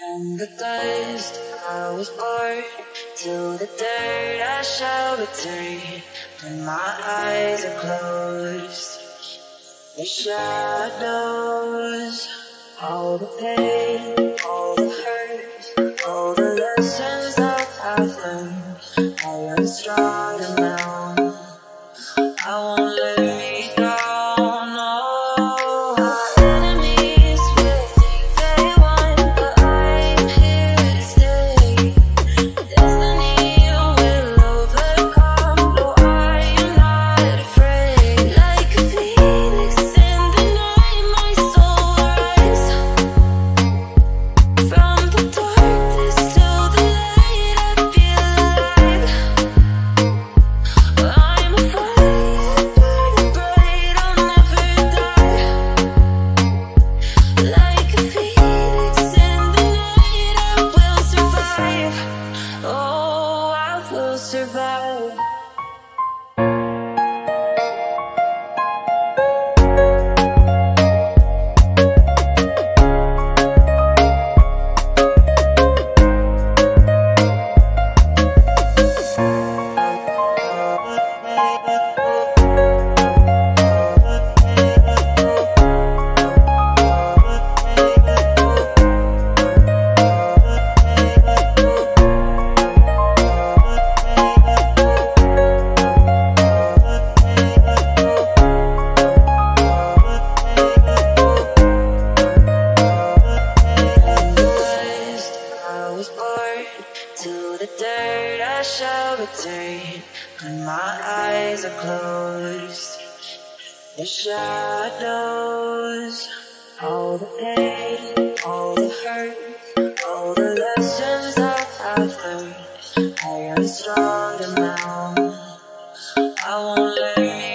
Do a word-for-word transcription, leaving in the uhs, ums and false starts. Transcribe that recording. And the dust I was born, till the dirt I shall return. When my eyes are closed, the shadows, all the pain, all the hurt, all the lessons that I've learned. I am stronger now, I won't let me go. When my eyes are closed, the shadows, all the pain, all the hurt, all the lessons that I've learned. I am stronger now, I won't let you.